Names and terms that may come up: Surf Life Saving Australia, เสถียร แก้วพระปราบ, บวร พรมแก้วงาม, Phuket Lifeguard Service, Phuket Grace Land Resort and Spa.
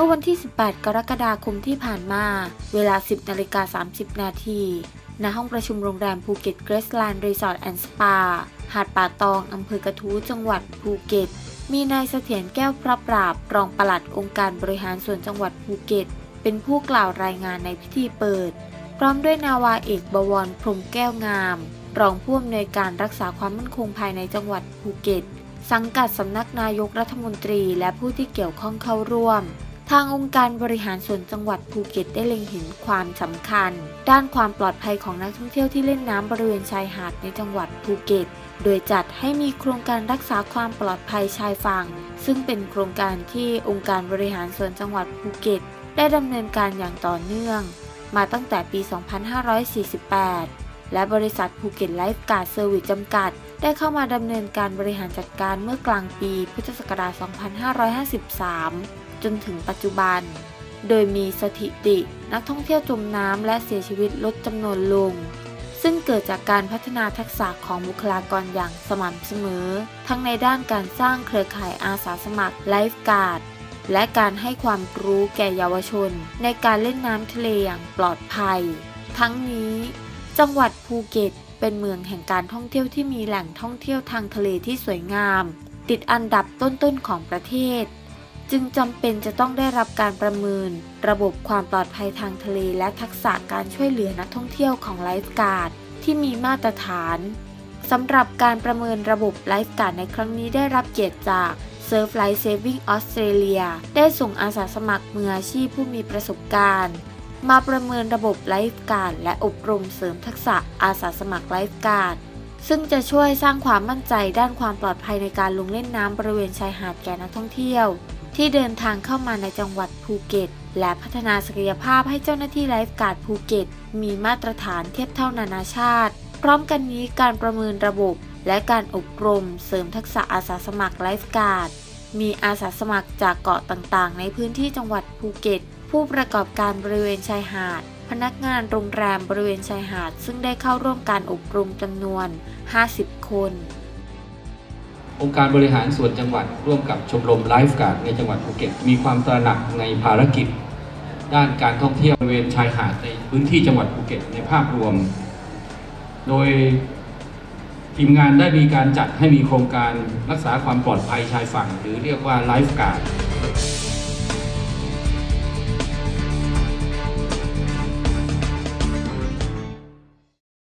มื่อวันที่18กรกฎาคมที่ผ่านมาเวลา 10:30 นาทีณห้องประชุมโรงแรมภูเก็ตเกรซแลนด์รีสอร์ทแอนด์สปาหาดป่าตองอำเภอกระทู้จังหวัดภูเก็ตมีนายเสถียรแก้วพระปราบรองปลัดองค์การบริหารส่วนจังหวัดภูเก็ตเป็นผู้กล่าวรายงานในพิธีเปิดพร้อมด้วยนาวาเอกบวรพรหมแก้วงามรองผู้อำนวยการรักษาความมั่นคงภายในจังหวัดภูเก็ตสังกัดสำนักนายกรัฐมนตรีและผู้ที่เกี่ยวข้องเข้าร่วมทางองค์การบริหารส่วนจังหวัดภูเก็ตได้เล็งเห็นความสำคัญด้านความปลอดภัยของนักท่องเที่ยวที่เล่นน้ำบริเวณชายหาดในจังหวัดภูเก็ตโดยจัดให้มีโครงการรักษาความปลอดภัยชายฝั่งซึ่งเป็นโครงการที่องค์การบริหารส่วนจังหวัดภูเก็ตได้ดำเนินการอย่างต่อเนื่องมาตั้งแต่ปี 2548 และบริษัทภูเก็ตไลฟ์การ์ดเซอร์วิสจำกัดได้เข้ามาดำเนินการบริหารจัดการเมื่อกลางปีพุทธศักราช 2553 จนถึงปัจจุบันโดยมีสถิตินักท่องเที่ยวจมน้ำและเสียชีวิตลดจำนวนลงซึ่งเกิดจากการพัฒนาทักษะของบุคลากรอย่างสม่ำเสมอทั้งในด้านการสร้างเครือข่ายอาสาสมัครไลฟ์การ์ดและการให้ความรู้แก่เยาวชนในการเล่นน้ำทะเลอย่างปลอดภัยทั้งนี้จังหวัดภูเก็ตเป็นเมืองแห่งการท่องเที่ยวที่มีแหล่งท่องเที่ยวทางทะเลที่สวยงามติดอันดับต้นๆของประเทศจึงจำเป็นจะต้องได้รับการประเมินระบบความปลอดภัยทางทะเลและทักษะการช่วยเหลือนักท่องเที่ยวของไลฟ์การ์ดที่มีมาตรฐานสำหรับการประเมินระบบไลฟ์การ์ดในครั้งนี้ได้รับเกียรติจากSurf Life Saving Australia ได้ส่งอาสาสมัครมืออาชีพผู้มีประสบการณ์มาประเมินระบบไลฟ์การ์ดและอบรมเสริมทักษะอาสาสมัครไลฟ์การ์ดซึ่งจะช่วยสร้างความมั่นใจด้านความปลอดภัยในการลงเล่นน้ำบริเวณชายหาดแก่นักท่องเที่ยวที่เดินทางเข้ามาในจังหวัดภูเก็ตและพัฒนาศักยภาพให้เจ้าหน้าที่ไลฟ์การ์ดภูเก็ตมีมาตรฐานเทียบเท่านานาชาติพร้อมกันนี้การประเมินระบบและการอบรมเสริมทักษะอาสาสมัครไลฟ์การ์ดมีอาสาสมัครจากเกาะต่างๆในพื้นที่จังหวัดภูเก็ตผู้ประกอบการบริเวณชายหาดพนักงานโรงแรมบริเวณชายหาดซึ่งได้เข้าร่วมการอบรมจำนวน50คนองค์การบริหารส่วนจังหวัดร่วมกับชมรมไลฟ์การ์ดในจังหวัดภูเก็ตมีความตระหนักในภารกิจด้านการท่องเที่ยวบริเวณชายหาดในพื้นที่จังหวัดภูเก็ตในภาพรวมโดยทีมงานได้มีการจัดให้มีโครงการรักษาความปลอดภัยชายฝั่งหรือเรียกว่าไลฟ์การ์ด